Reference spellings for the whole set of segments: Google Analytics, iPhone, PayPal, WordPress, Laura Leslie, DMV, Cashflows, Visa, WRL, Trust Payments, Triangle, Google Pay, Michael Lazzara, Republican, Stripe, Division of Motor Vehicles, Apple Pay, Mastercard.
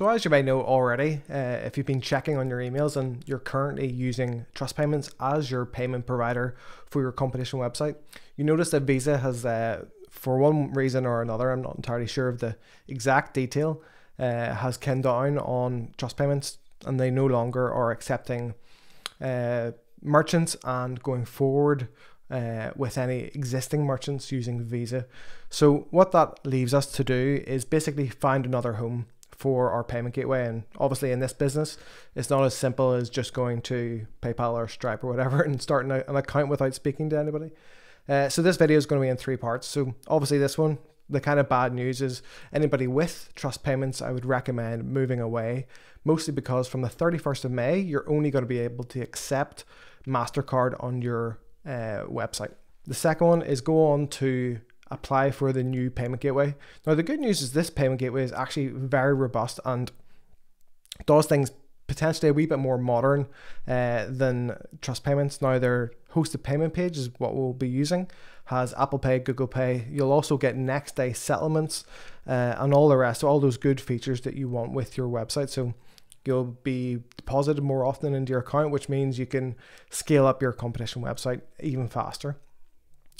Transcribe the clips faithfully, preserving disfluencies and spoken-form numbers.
So as you may know already, uh, if you've been checking on your emails and you're currently using Trust Payments as your payment provider for your competition website, you notice that Visa has, uh, for one reason or another, I'm not entirely sure of the exact detail, uh, has come down on Trust Payments, and they no longer are accepting uh, merchants and going forward Uh, with any existing merchants using Visa. So what that leaves us to do is basically find another home for our payment gateway. And obviously in this business, it's not as simple as just going to PayPal or Stripe or whatever and starting an account without speaking to anybody. Uh, so this video is going to be in three parts. So obviously this one, the kind of bad news is anybody with Trust Payments, I would recommend moving away, mostly because from the thirty-first of May, you're only going to be able to accept Mastercard on your Uh, website. The second one is go on to apply for the new payment gateway. Now the good news is this payment gateway is actually very robust and does things potentially a wee bit more modern uh, than Trust Payments. Now their hosted payment page is what we'll be using, has Apple Pay, Google Pay. You'll also get next day settlements uh, and all the rest, so all those good features that you want with your website. So you'll be deposited more often into your account, which means you can scale up your competition website even faster.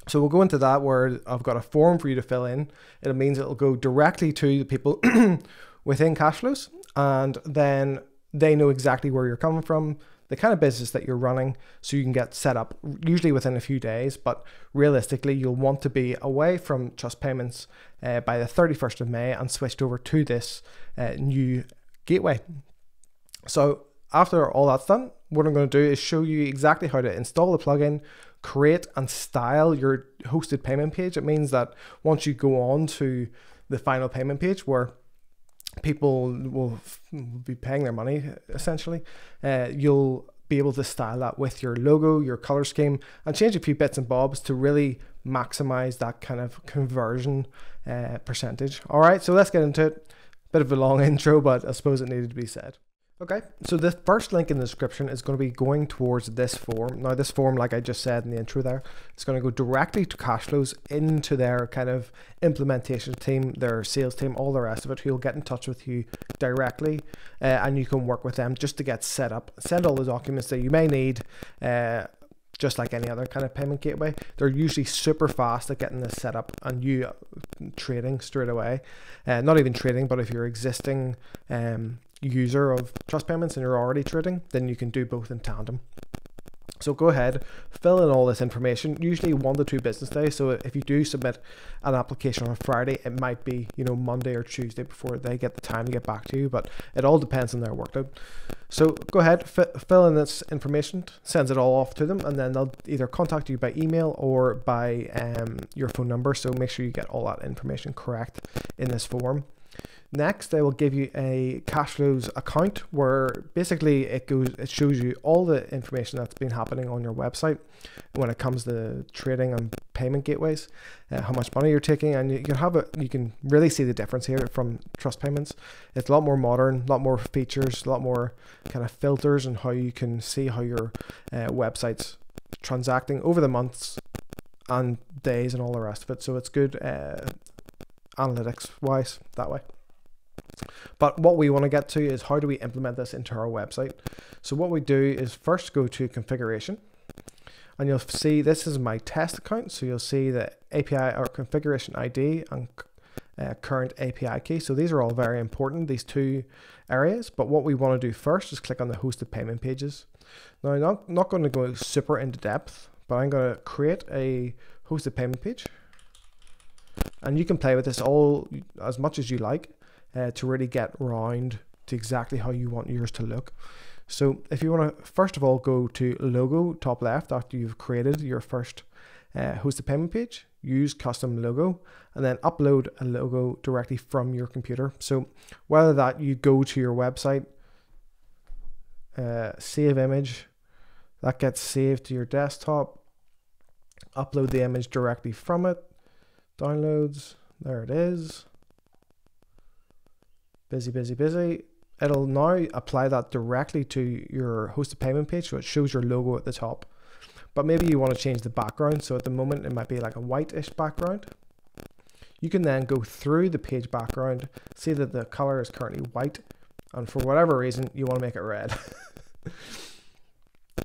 So we'll go into that where I've got a form for you to fill in. It means it'll go directly to the people within Cashflows, and then they know exactly where you're coming from, the kind of business that you're running, so you can get set up usually within a few days. But realistically, you'll want to be away from Trust Payments uh, by the thirty-first of May and switched over to this uh, new gateway. So after all that's done, what I'm going to do is show you exactly how to install the plugin, create and style your hosted payment page. It means that once you go on to the final payment page where people will be paying their money, essentially, uh, you'll be able to style that with your logo, your color scheme, and change a few bits and bobs to really maximize that kind of conversion uh, percentage. All right, so let's get into it. Bit of a long intro, but I suppose it needed to be said. Okay, so the first link in the description is going to be going towards this form. Now this form, like I just said in the intro there, it's going to go directly to Cashflows, into their kind of implementation team, their sales team, all the rest of it, who will get in touch with you directly uh, and you can work with them just to get set up, send all the documents that you may need, uh, just like any other kind of payment gateway. They're usually super fast at getting this set up and you trading straight away. Uh, not even trading, but if you're existing um, user of Trust Payments and you're already trading, then you can do both in tandem. So go ahead, fill in all this information, usually one to two business days. So if you do submit an application on a Friday, it might be, you know, Monday or Tuesday before they get the time to get back to you, but it all depends on their workload. So go ahead, fill in this information, sends it all off to them, and then they'll either contact you by email or by um, your phone number. So make sure you get all that information correct in this form. Next, they will give you a Cashflows account where basically it goes, it shows you all the information that's been happening on your website when it comes to trading and payment gateways, uh, how much money you're taking, and you can have a, you can really see the difference here from Trust Payments. It's a lot more modern, a lot more features, a lot more kind of filters, and how you can see how your uh, website's transacting over the months and days and all the rest of it. So it's good uh, analytics wise that way. But what we want to get to is how do we implement this into our website. So what we do is first go to configuration, and you'll see this is my test account, so you'll see the A P I or configuration I D and uh, current A P I key. So these are all very important, these two areas, but what we want to do first is click on the hosted payment pages. Now I'm not, not going to go super into depth, but I'm going to create a hosted payment page, and you can play with this all as much as you like. Uh, to really get round to exactly how you want yours to look. So if you want to first of all go to logo top left after you've created your first uh, hosted payment page, use custom logo, and then upload a logo directly from your computer. So whether that you go to your website, uh, save image, that gets saved to your desktop, upload the image directly from it, downloads, there it is. Busy, busy, busy. It'll now apply that directly to your hosted payment page, so it shows your logo at the top. But maybe you want to change the background. So at the moment, it might be like a whitish background. You can then go through the page background, see that the color is currently white and for whatever reason you want to make it red.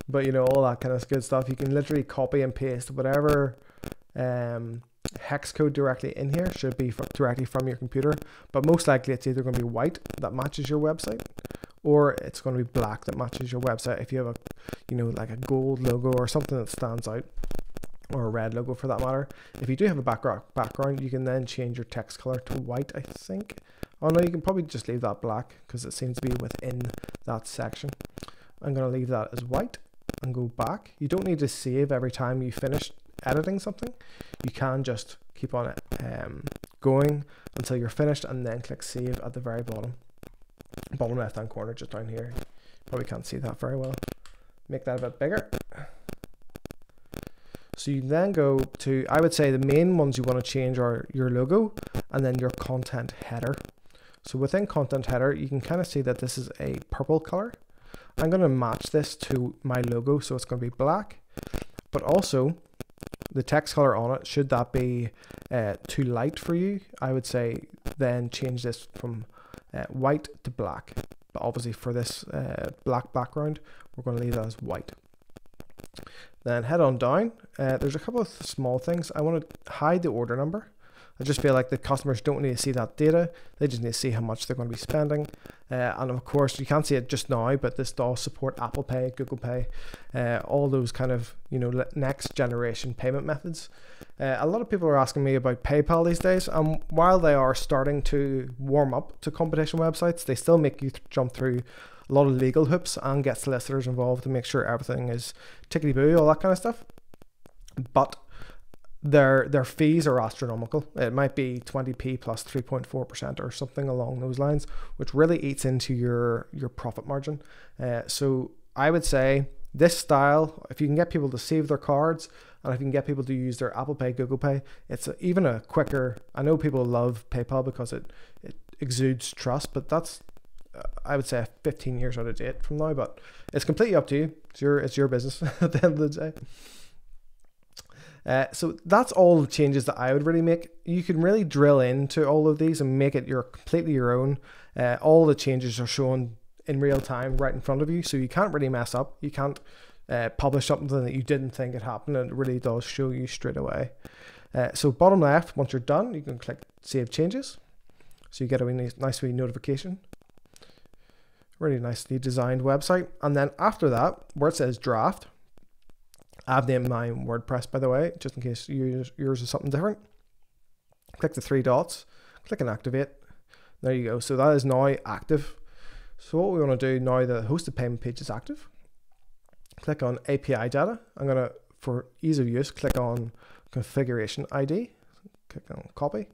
But you know, all that kind of good stuff, you can literally copy and paste whatever um, hex code directly in here. Should be f directly from your computer, but most likely it's either going to be white that matches your website, or it's going to be black that matches your website if you have a, you know, like a gold logo or something that stands out, or a red logo for that matter. If you do have a background, background you can then change your text color to white, I think. Oh no, you can probably just leave that black because it seems to be within that section. I'm going to leave that as white and go back. You don't need to save every time you finish editing something. You can just keep on it um, going until you're finished, and then click save at the very bottom bottom left hand corner, just down here. Probably can't see that very well. Make that a bit bigger. So you then go to, I would say the main ones you want to change are your logo and then your content header. So within content header, you can kind of see that this is a purple color. I'm going to match this to my logo, so it's going to be black, but also the text color on it, should that be uh, too light for you, I would say then change this from uh, white to black. But obviously for this uh, black background, we're going to leave that as white. Then head on down. Uh, there's a couple of small things. I want to hide the order number. I just feel like the customers don't need to see that data. They just need to see how much they're going to be spending. Uh, and of course, you can't see it just now, but this does support Apple Pay, Google Pay, uh, all those kind of, you know, next generation payment methods. Uh, a lot of people are asking me about PayPal these days. And while they are starting to warm up to competition websites, they still make you th- jump through a lot of legal hoops and get solicitors involved to make sure everything is tickety-boo, all that kind of stuff. But their their fees are astronomical. It might be twenty p plus three point four percent or something along those lines, which really eats into your, your profit margin. Uh, so I would say this style, if you can get people to save their cards, and if you can get people to use their Apple Pay, Google Pay, it's a, even a quicker, I know people love PayPal because it, it exudes trust, but that's, I would say fifteen years out of date from now, but it's completely up to you. It's your, it's your business at the end of the day. Uh, so that's all the changes that I would really make. You can really drill into all of these and make it your completely your own. Uh, all the changes are shown in real time right in front of you, so you can't really mess up. You can't uh, publish something that you didn't think had happened, and it really does show you straight away. Uh, so bottom left, once you're done, you can click Save Changes. So you get a nice, nice wee notification. Really nicely designed website. And then after that, where it says draft, I've named mine WordPress, by the way, just in case yours, yours is something different. Click the three dots, click and activate. There you go. So that is now active. So what we want to do now, the hosted payment page is active. Click on A P I data. I'm going to, for ease of use, click on configuration I D. Click on copy.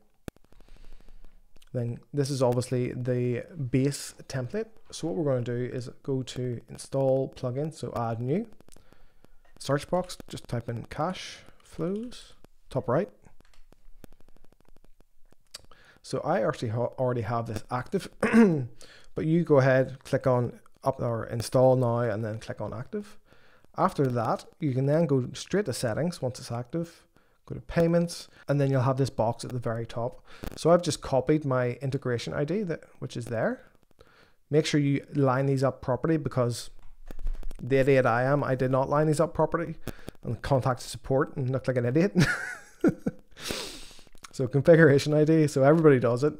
Then this is obviously the base template. So what we're going to do is go to install plugin, so add new. Search box, just type in Cashflows, top right. So I actually ha already have this active, but you go ahead, click on up or install now, and then click on active. After that, you can then go straight to settings once it's active. Go to payments, and then you'll have this box at the very top. So I've just copied my integration I D, that which is there. Make sure you line these up properly, because the idiot I am, I did not line these up properly and contacted support and looked like an idiot. So configuration I D, so everybody does it.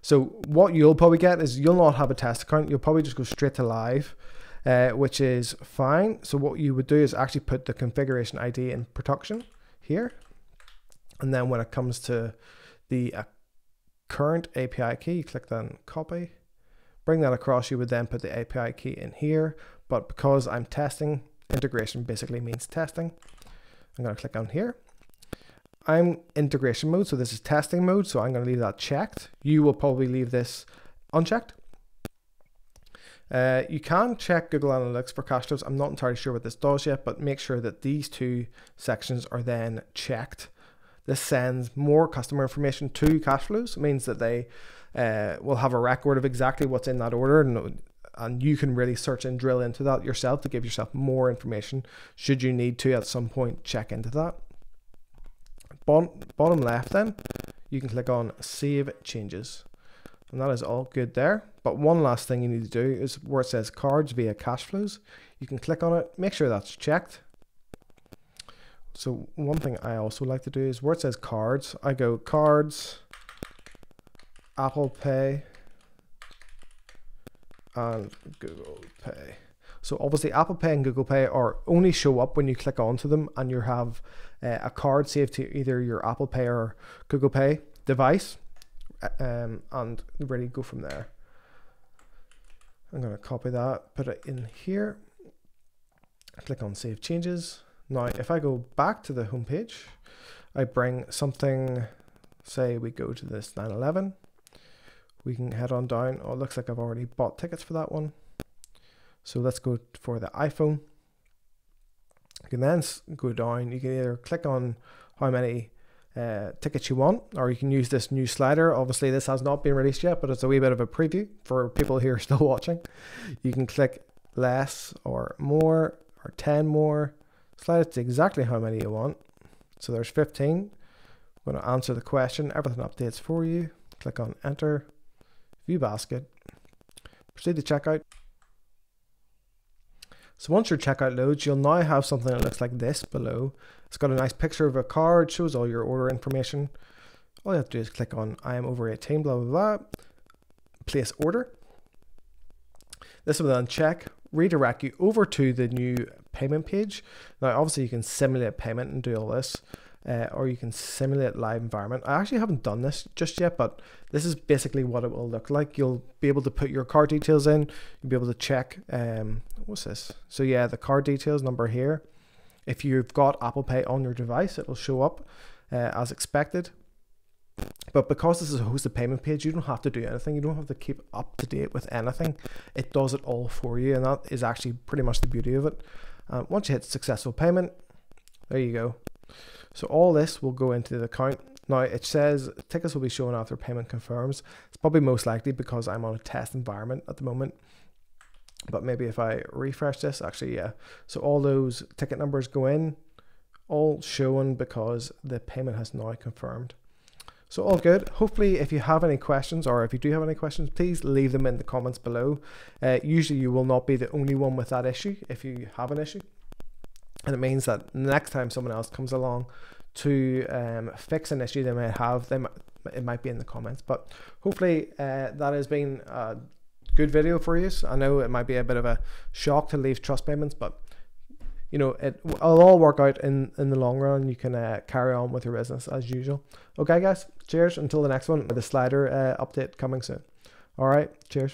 So what you'll probably get is you'll not have a test account. You'll probably just go straight to live, uh, which is fine. So what you would do is actually put the configuration I D in production here. And then when it comes to the uh, current A P I key, you click then copy, bring that across. You would then put the A P I key in here, but because I'm testing, integration basically means testing. I'm going to click on here. I'm integration mode, so this is testing mode, so I'm going to leave that checked. You will probably leave this unchecked. Uh, you can check Google Analytics for cash flows. I'm not entirely sure what this does yet, but make sure that these two sections are then checked. This sends more customer information to Cashflows. It means that they uh, will have a record of exactly what's in that order, and, and you can really search and drill into that yourself to give yourself more information should you need to at some point check into that. Bottom, bottom left then, you can click on Save Changes. And that is all good there. But one last thing you need to do is where it says cards via cash flows, you can click on it, make sure that's checked. So one thing I also like to do is where it says cards, I go cards, Apple Pay, and Google Pay. So obviously Apple Pay and Google Pay are only show up when you click onto them and you have uh, a card saved to either your Apple Pay or Google Pay device. Um, and really go from there. I'm going to copy that, put it in here, click on save changes. Now if I go back to the home page, I bring something, say we go to this nine eleven, we can head on down. Oh, it looks like I've already bought tickets for that one, so let's go for the iPhone. You can then go down, you can either click on how many Uh, tickets you want, or you can use this new slider. Obviously this has not been released yet, but it's a wee bit of a preview for people here still watching. You can click less or more or ten more, slide it to exactly how many you want. So there's fifteen. I'm going to answer the question, everything updates for you. Click on enter, view basket, proceed to checkout. So once your checkout loads, you'll now have something that looks like this below. It's got a nice picture of a card, shows all your order information. All you have to do is click on I am over eighteen, blah, blah, blah, place order. This will then check, redirect you over to the new payment page. Now, obviously you can simulate payment and do all this, uh, or you can simulate live environment. I actually haven't done this just yet, but this is basically what it will look like. You'll be able to put your card details in, you'll be able to check, um, what's this? So yeah, the card details number here. If you've got Apple Pay on your device, it'll show up uh, as expected. But because this is a hosted payment page, you don't have to do anything. You don't have to keep up to date with anything. It does it all for you, and that is actually pretty much the beauty of it. Uh, once you hit successful payment, there you go. So all this will go into the account. Now it says tickets will be shown after payment confirms. It's probably most likely because I'm on a test environment at the moment. But maybe if I refresh this, actually, yeah. So all those ticket numbers go in, all shown because the payment has now confirmed. So all good. Hopefully, if you have any questions, or if you do have any questions, please leave them in the comments below. Uh, usually you will not be the only one with that issue if you have an issue. And it means that next time someone else comes along to um, fix an issue they might have, they might, it might be in the comments. But hopefully uh, that has been uh, good video for you. So I know it might be a bit of a shock to leave Trust Payments, but you know, it will all work out in in the long run. You can uh, carry on with your business as usual. Okay guys, cheers until the next one, with the slider uh, update coming soon. All right, cheers.